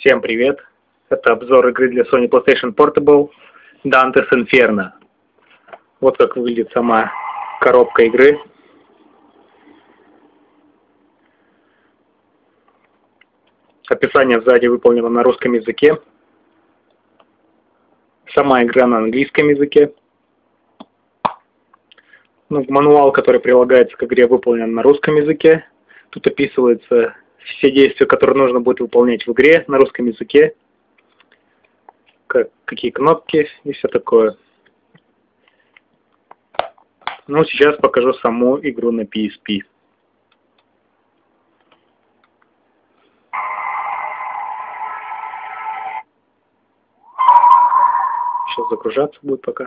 Всем привет! Это обзор игры для Sony PlayStation Portable Dante's Inferno. Вот как выглядит сама коробка игры. Описание сзади выполнено на русском языке. Сама игра на английском языке. Мануал, который прилагается к игре, выполнен на русском языке. Тут описывается все действия, которые нужно будет выполнять в игре на русском языке. Какие кнопки и все такое. Сейчас покажу саму игру на PSP. Сейчас загружаться будет пока.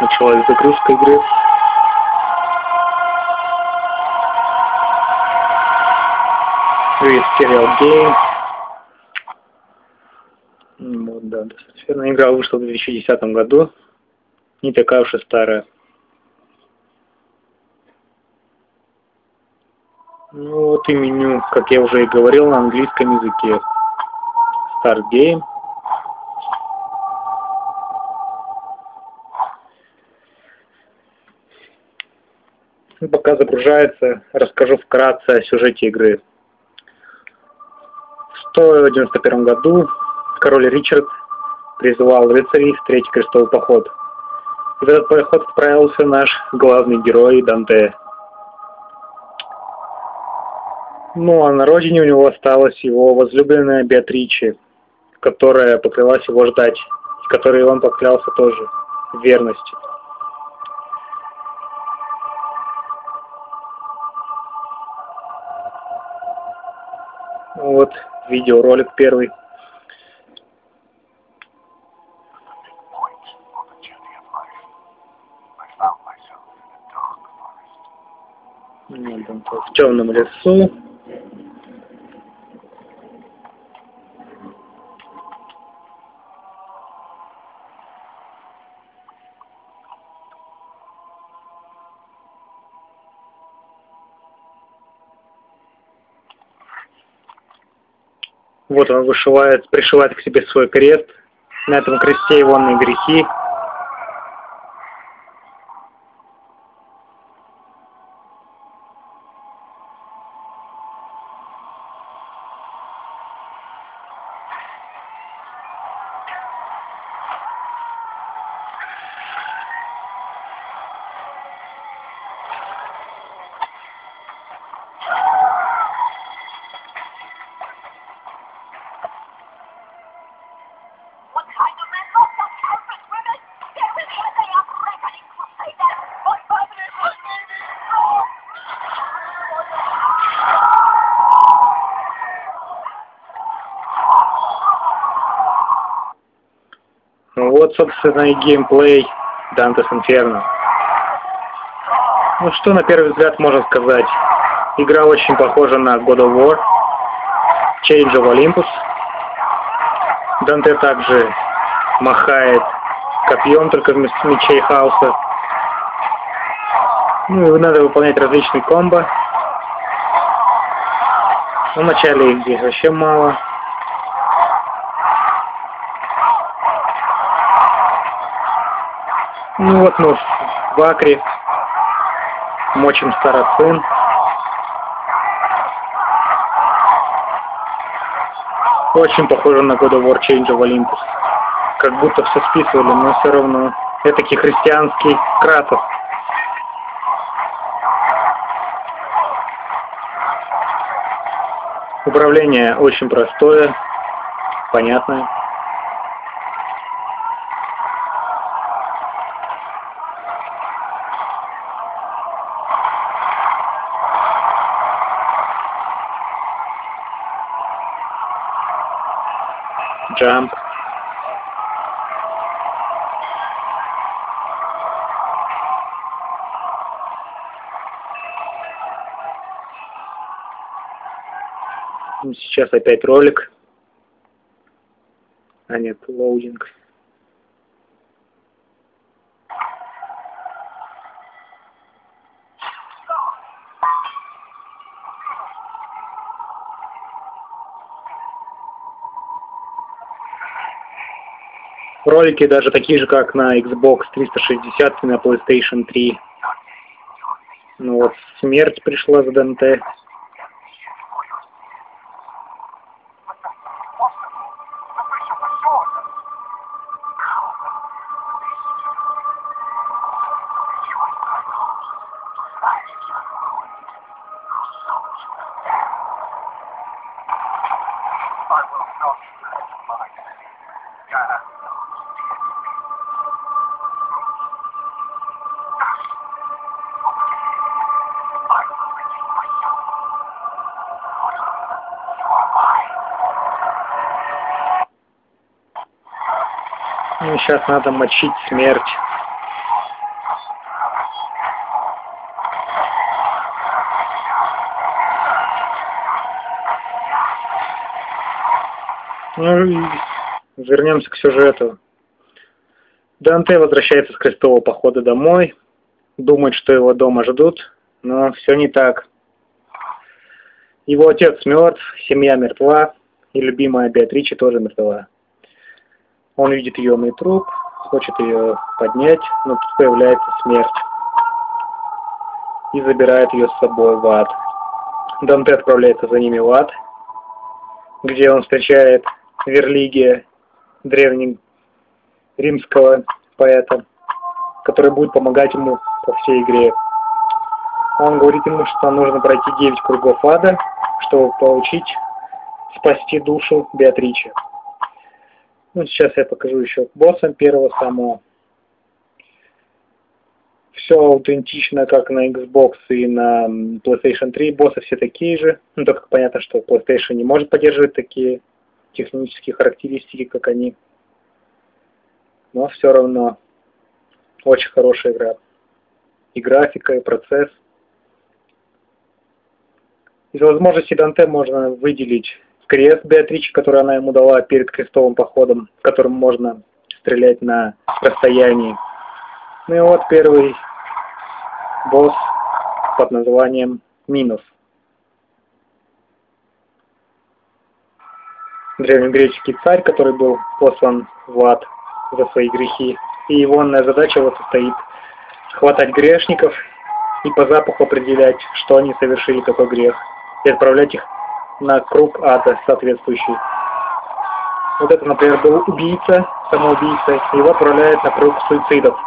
Началась загрузка игры. Serial Game. Вот, да, Inferno. Игра вышла в 2010 году. Не такая уж и старая. Вот и меню, как я уже и говорил, на английском языке. Start Game. Пока загружается, расскажу вкратце о сюжете игры. В 191 году король Ричард призывал рыцарей встретить крестовый поход. В этот поход отправился наш главный герой Данте. А на родине у него осталась его возлюбленная Беатриче, которая поклялась его ждать, и которой он поклялся тоже в верности. Вот видеоролик первый. В темном лесу. Вот он пришивает к себе свой крест. На этом кресте его на грехи. Вот, собственно, и геймплей Dante's Inferno. Что на первый взгляд можно сказать? Игра очень похожа на God of War, Chains of Olympus. Данте также махает копьем, только вместо мечей хаоса. И надо выполнять различные комбо. В начале их здесь вообще мало. Вот мы в акре мочим сарацин. Очень похоже на God of War, Chains of Olympus. Как будто все списывали, но все равно. Этакий христианский Кратос. Управление очень простое, понятное. Jump. Сейчас опять ролик. А нет, лоудинг. Ролики даже такие же, как на Xbox 360 и на PlayStation 3. Ну вот, смерть пришла за Данте. Сейчас надо мочить смерть. Ну, вернемся к сюжету. Данте возвращается с крестового похода домой, думает, что его дома ждут, но все не так. Его отец мертв, семья мертва, и любимая Беатриче тоже мертва. Он видит еёный труп, хочет ее поднять, но тут появляется смерть и забирает ее с собой в ад. Данте отправляется за ними в ад, где он встречает Верлигия, древнеримского поэта, который будет помогать ему по всей игре. Он говорит ему, что нужно пройти 9 кругов ада, чтобы спасти душу Беатриче. Ну, сейчас я покажу еще босса первого самого. Все аутентично, как на Xbox и на PlayStation 3. Боссы все такие же. Ну, только понятно, что PlayStation не может поддерживать такие технические характеристики, как они. Но все равно очень хорошая игра. И графика, и процесс. Из возможностей Данте можно выделить крест Беатриче, который она ему дала перед крестовым походом, которым можно стрелять на расстоянии. Ну и вот первый босс под названием Минос. Древнегреческий царь, который был послан в ад за свои грехи. И его задача вот состоит хватать грешников и по запаху определять, что они совершили такой грех, и отправлять их на круг ада соответствующий. Вот это, например, был убийца, самоубийца, его отправляют на круг суицидов.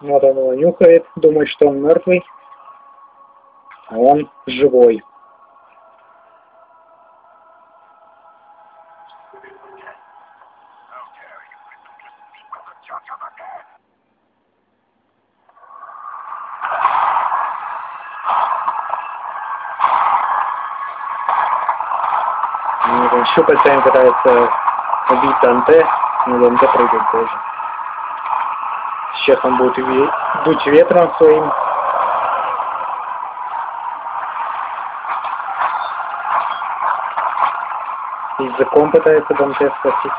Вот он его нюхает, думает, что он мертвый. А он живой. Щупальцами пытается убить Данте, но Данте прыгает тоже. Сейчас он будет дуть ветром своим. Языком пытается Данте схватить.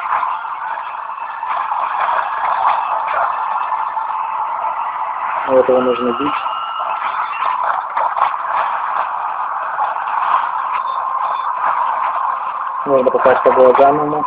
Вот его нужно бить. Можно попасть по глазам ему.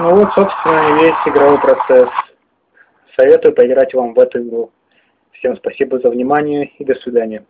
Ну вот, собственно, и весь игровой процесс. Советую поиграть вам в эту игру. Всем спасибо за внимание и до свидания.